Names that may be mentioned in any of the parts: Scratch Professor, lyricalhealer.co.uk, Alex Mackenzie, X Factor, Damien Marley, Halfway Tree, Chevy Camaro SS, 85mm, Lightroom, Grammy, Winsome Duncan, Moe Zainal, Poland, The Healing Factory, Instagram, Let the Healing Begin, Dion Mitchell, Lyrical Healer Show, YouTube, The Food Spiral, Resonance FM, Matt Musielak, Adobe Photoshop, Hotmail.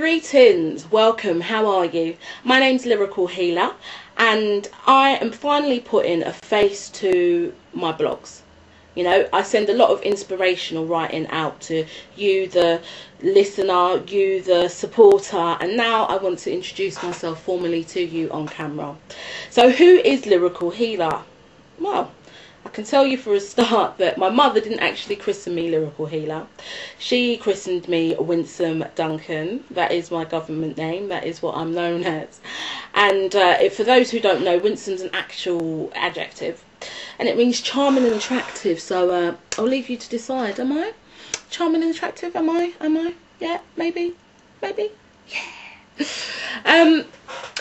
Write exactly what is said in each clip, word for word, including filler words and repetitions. Greetings, welcome, how are you? My name's Lyrical Healer and I am finally putting a face to my blogs. You know, I send a lot of inspirational writing out to you, the listener, you, the supporter, and now I want to introduce myself formally to you on camera. So who is Lyrical Healer? Well, I can tell you for a start that my mother didn't actually christen me Lyrical Healer. She christened me Winsome Duncan. That is my government name. That is what I'm known as. And uh, if, for those who don't know, Winsome's an actual adjective. And it means charming and attractive. So uh, I'll leave you to decide. Am I charming and attractive? Am I? Am I? Yeah, maybe. Maybe. Yeah. Um,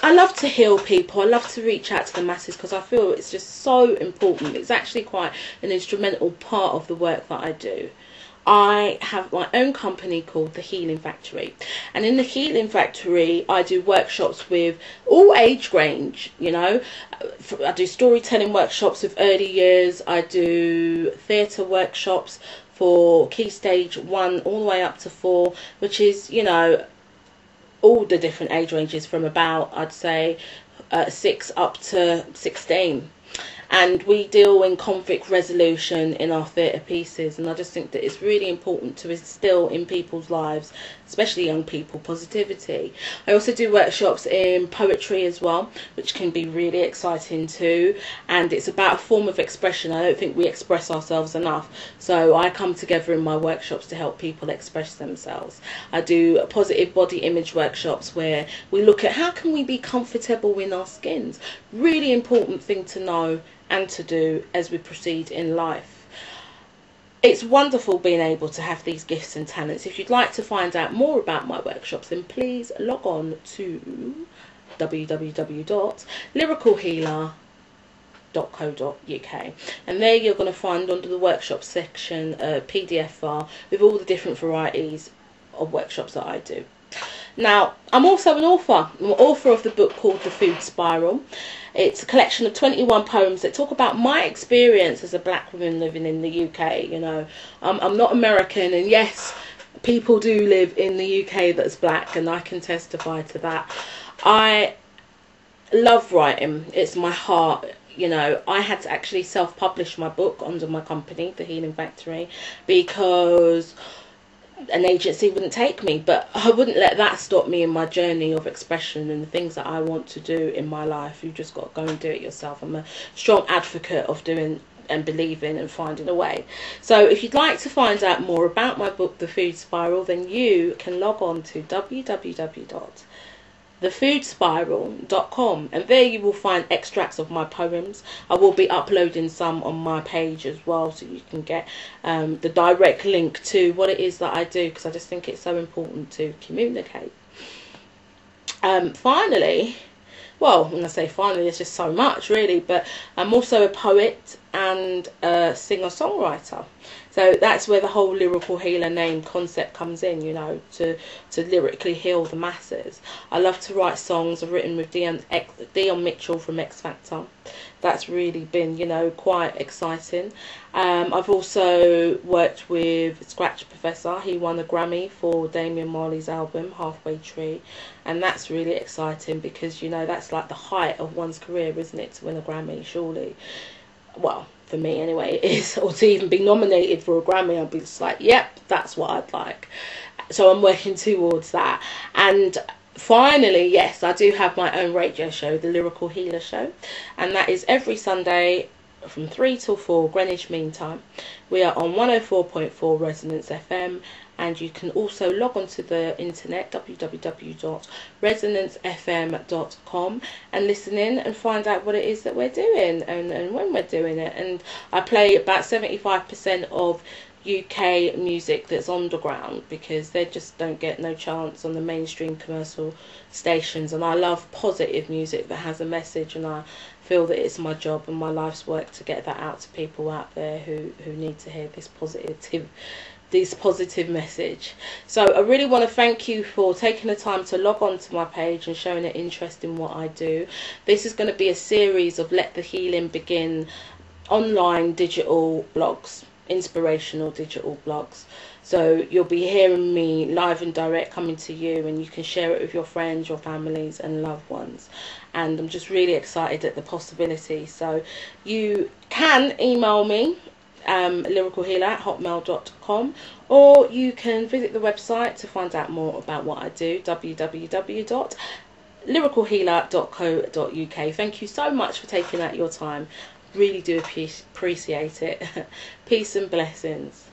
I love to heal people. I love to reach out to the masses because I feel it's just so important. It's actually quite an instrumental part of the work that I do. I have my own company called The Healing Factory, and in The Healing Factory I do workshops with all age range. You know, I do storytelling workshops with early years, I do theatre workshops for key stage one all the way up to four, which is, you know, all the different age ranges from about, I'd say, uh, six up to sixteen. And we deal in conflict resolution in our theatre pieces, and I just think that it's really important to instill in people's lives, especially young people, positivity. I also do workshops in poetry as well, which can be really exciting too, and it's about a form of expression. I don't think we express ourselves enough, so I come together in my workshops to help people express themselves. I do positive body image workshops where we look at how can we be comfortable in our skins. Really important thing to know and to do as we proceed in life. It's wonderful being able to have these gifts and talents. If you'd like to find out more about my workshops, then please log on to w w w dot lyrical healer dot co dot u k, and there you're going to find under the workshop section a P D F file with all the different varieties of workshops that I do. Now, I'm also an author. I'm an author of the book called The Food Spiral. It's a collection of twenty-one poems that talk about my experience as a black woman living in the U K. You know, I'm, I'm not American, and yes, people do live in the U K that's black, and I can testify to that. I love writing. It's my heart. You know, I had to actually self-publish my book under my company, The Healing Factory, because an agency wouldn't take me, but I wouldn't let that stop me in my journey of expression and the things that I want to do in my life. You just got to go and do it yourself. I'm a strong advocate of doing and believing and finding a way. So if you'd like to find out more about my book, The Food Spiral, then you can log on to w w w dot the food spiral dot com, and there you will find extracts of my poems. I will be uploading some on my page as well, so you can get um, the direct link to what it is that I do, because I just think it's so important to communicate. Um, finally, well, when I say finally, there's just so much really, but I'm also a poet and a singer-songwriter. So that's where the whole Lyrical Healer name concept comes in, you know, to, to lyrically heal the masses. I love to write songs. I've written with Dion, X, Dion Mitchell from X Factor. That's really been, you know, quite exciting. Um, I've also worked with Scratch Professor. He won a Grammy for Damien Marley's album, Halfway Tree. And that's really exciting because, you know, that's like the height of one's career, isn't it, to win a Grammy, surely. Well, for me anyway, it is. Or to even be nominated for a Grammy, I'd be just like, yep, that's what I'd like. So I'm working towards that. And finally, yes, I do have my own radio show, the Lyrical Healer Show, and that is every Sunday from three till four Greenwich Mean Time. We are on one oh four point four Resonance F M, and you can also log on to the internet, w w w dot resonance f m dot com, and listen in and find out what it is that we're doing and, and when we're doing it. And I play about seventy-five percent of U K music that's underground, because they just don't get no chance on the mainstream commercial stations, and I love positive music that has a message, and I feel that it's my job and my life's work to get that out to people out there who, who need to hear this positive this positive message. So I really want to thank you for taking the time to log on to my page and showing an interest in what I do. This is going to be a series of Let the Healing Begin online digital blogs. inspirational digital blogs. So you'll be hearing me live and direct coming to you, and you can share it with your friends, your families and loved ones. And I'm just really excited at the possibility. So you can email me, um, lyrical healer at hotmail dot com, or you can visit the website to find out more about what I do, w w w dot lyrical healer dot co dot u k. Thank you so much for taking out your time. Really do appreciate it. Peace and blessings.